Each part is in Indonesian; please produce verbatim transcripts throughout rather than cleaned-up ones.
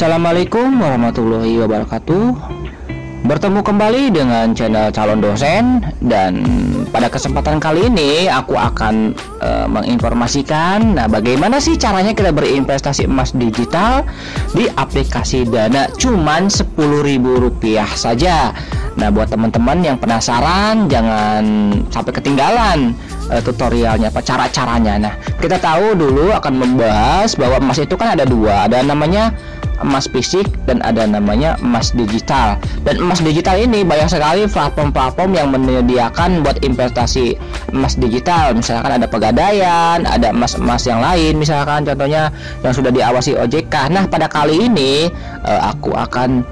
Assalamualaikum warahmatullahi wabarakatuh. Bertemu kembali dengan channel Calon Dosen, dan pada kesempatan kali ini aku akan uh, menginformasikan nah bagaimana sih caranya kita berinvestasi emas digital di aplikasi Dana cuman sepuluh ribu rupiah saja. Nah, buat teman-teman yang penasaran jangan sampai ketinggalan tutorialnya, apa cara-caranya. Nah, kita tahu dulu akan membahas bahwa emas itu kan ada dua, ada namanya emas fisik dan ada namanya emas digital. Dan emas digital ini banyak sekali platform-platform yang menyediakan buat investasi emas digital. Misalkan ada Pegadaian, ada emas-emas yang lain, misalkan contohnya yang sudah diawasi O J K. Nah, pada kali ini aku akan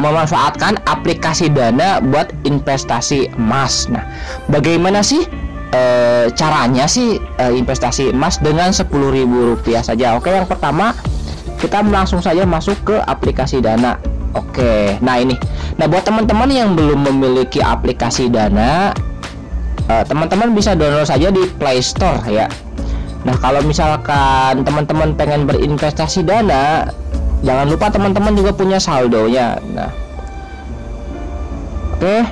memanfaatkan aplikasi Dana buat investasi emas. Nah, bagaimana sih e, caranya sih e, investasi emas dengan sepuluh ribu rupiah saja? Oke, yang pertama kita langsung saja masuk ke aplikasi Dana. Oke, nah ini. Nah, buat teman-teman yang belum memiliki aplikasi Dana, teman-teman e, bisa download saja di PlayStore ya. Nah, kalau misalkan teman-teman pengen berinvestasi Dana, jangan lupa teman-teman juga punya saldonya. Nah, oke,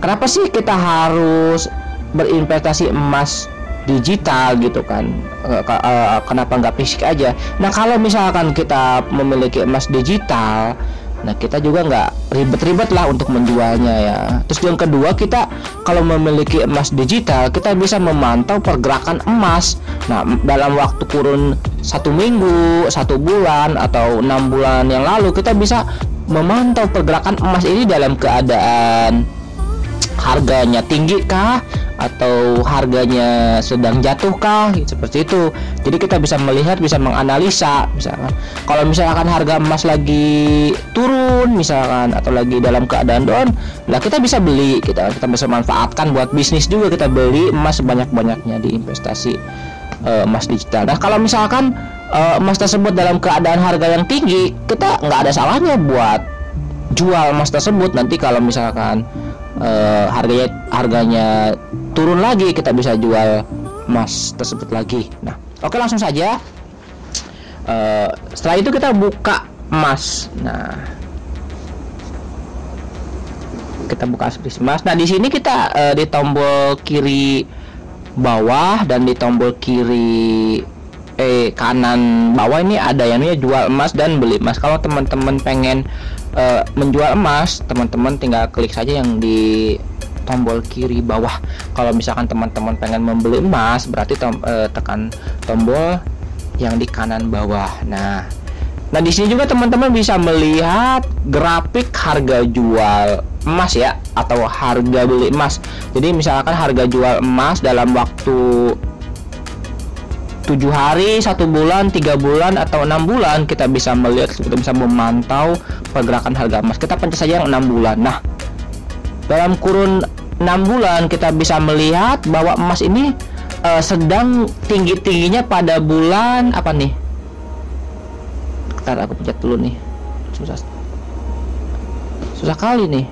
kenapa sih kita harus berinvestasi emas digital gitu kan? E, e, kenapa nggak fisik aja? Nah, kalau misalkan kita memiliki emas digital, nah kita juga nggak ribet-ribet lah untuk menjualnya ya. Terus yang kedua, kita kalau memiliki emas digital kita bisa memantau pergerakan emas. Nah, dalam waktu kurun satu minggu, satu bulan atau enam bulan yang lalu kita bisa memantau pergerakan emas ini dalam keadaan harganya tinggi kah atau harganya sedang jatuh kah, seperti itu. Jadi kita bisa melihat, bisa menganalisa. Misalkan kalau misalkan harga emas lagi turun misalkan atau lagi dalam keadaan down, nah kita bisa beli, kita kita bisa manfaatkan buat bisnis juga. Kita beli emas sebanyak-banyaknya di investasi uh, emas digital. Nah, kalau misalkan uh, emas tersebut dalam keadaan harga yang tinggi, kita nggak ada salahnya buat jual emas tersebut. Nanti kalau misalkan Uh, harganya harganya turun lagi, kita bisa jual emas tersebut lagi. Nah, oke, langsung saja. Uh, setelah itu kita buka emas. Nah, kita buka space emas. Nah, di sini kita uh, di tombol kiri bawah dan di tombol kiri eh kanan bawah ini ada yang namanya jual emas dan beli emas. Kalau teman-teman pengen Uh, menjual emas, teman-teman tinggal klik saja yang di tombol kiri bawah. Kalau misalkan teman-teman pengen membeli emas, berarti tom, uh, tekan tombol yang di kanan bawah. Nah, nah di sini juga teman-teman bisa melihat grafik harga jual emas ya, atau harga beli emas. Jadi misalkan harga jual emas dalam waktu tujuh hari, satu bulan, tiga bulan atau enam bulan, kita bisa melihat, kita bisa memantau pergerakan harga emas. Kita pencet saja yang enam bulan. Nah, dalam kurun enam bulan kita bisa melihat bahwa emas ini uh, sedang tinggi-tingginya pada bulan apa nih? Bentar, aku pencet dulu nih. Susah, susah kali nih.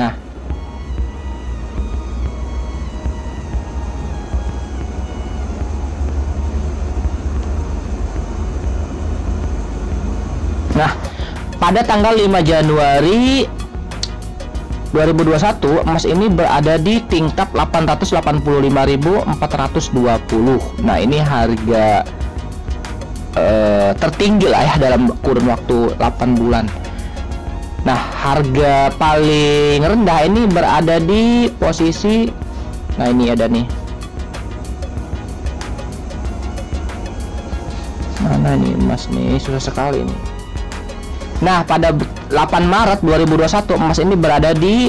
Nah. Nah, pada tanggal lima Januari dua ribu dua puluh satu emas ini berada di tingkat delapan ratus delapan puluh lima ribu empat ratus dua puluh. Nah, ini harga eh, tertinggi lah ya dalam kurun waktu delapan bulan. Nah, harga paling rendah ini berada di posisi, nah ini ada nih. Mana nih emas nih, susah sekali nih. Nah, pada delapan Maret dua ribu dua puluh satu emas ini berada di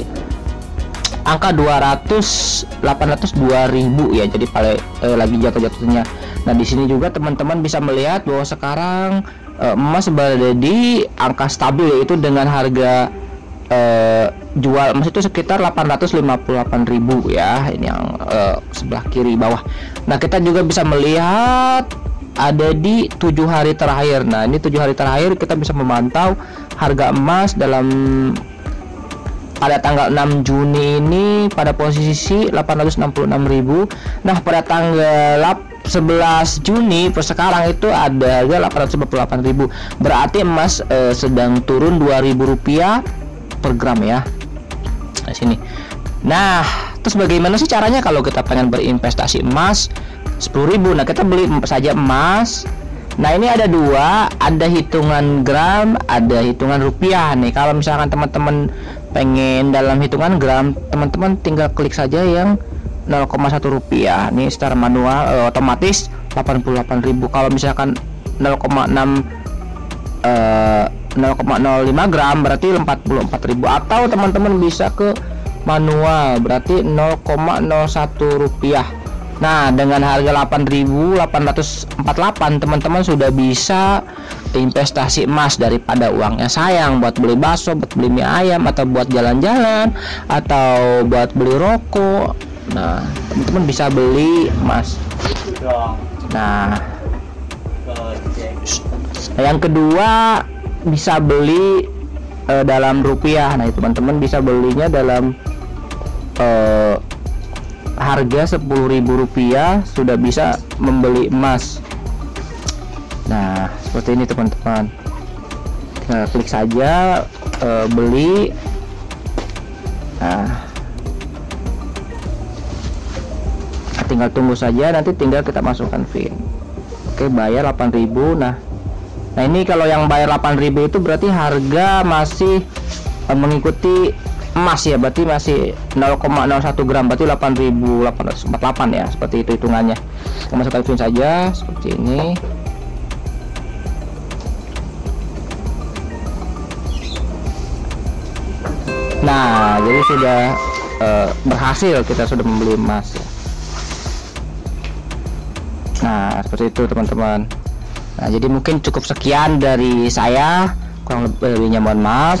angka dua ratus delapan ratus dua ribu ya. Jadi paling eh, lagi jatuh-jatuhnya. Nah, di sini juga teman-teman bisa melihat bahwa sekarang eh, emas berada di angka stabil, yaitu dengan harga eh, jual emas itu sekitar delapan ratus lima puluh delapan ribu ya. Ini yang eh, sebelah kiri bawah. Nah, kita juga bisa melihat ada di tujuh hari terakhir. Nah, ini tujuh hari terakhir kita bisa memantau harga emas dalam pada tanggal enam Juni ini pada posisi delapan ratus enam puluh enam ribu. Nah, pada tanggal sebelas Juni per sekarang itu ada harga delapan ratus empat puluh delapan ribu, berarti emas eh, sedang turun dua ribu rupiah per gram ya. Nah, sini. Nah, terus bagaimana sih caranya kalau kita pengen berinvestasi emas sepuluh ribu? Nah, kita beli saja emas. Nah, ini ada dua, ada hitungan gram, ada hitungan rupiah nih. Kalau misalkan teman-teman pengen dalam hitungan gram, teman-teman tinggal klik saja yang nol koma satu rupiah nih secara manual, eh, otomatis delapan puluh delapan ribu. Kalau misalkan nol koma enam eh, nol koma nol lima gram berarti empat puluh empat ribu, atau teman-teman bisa ke manual berarti nol koma nol satu rupiah. Nah, dengan harga delapan ribu delapan ratus empat puluh delapan teman-teman sudah bisa investasi emas, daripada uangnya sayang buat beli bakso, buat beli mie ayam, atau buat jalan-jalan, atau buat beli rokok. Nah, teman-teman bisa beli emas. Nah, yang kedua bisa beli e, dalam rupiah. Nah, teman-teman bisa belinya dalam e, harga sepuluh ribu rupiah sudah bisa membeli emas. Nah, seperti ini teman-teman. Nah, klik saja e, beli. Nah, tinggal tunggu saja, nanti tinggal kita masukkan V I N. Oke, bayar delapan ribu. Nah, nah ini kalau yang bayar delapan ribu itu berarti harga masih eh, mengikuti emas ya, berarti masih nol koma nol satu gram, berarti delapan ribu delapan ratus empat puluh delapan ya, seperti itu hitungannya. Kita masukkan V I N saja seperti ini. Nah, jadi sudah eh, berhasil, kita sudah membeli emas. Nah, seperti itu teman-teman. Nah, jadi mungkin cukup sekian dari saya, kurang lebihnya mohon maaf.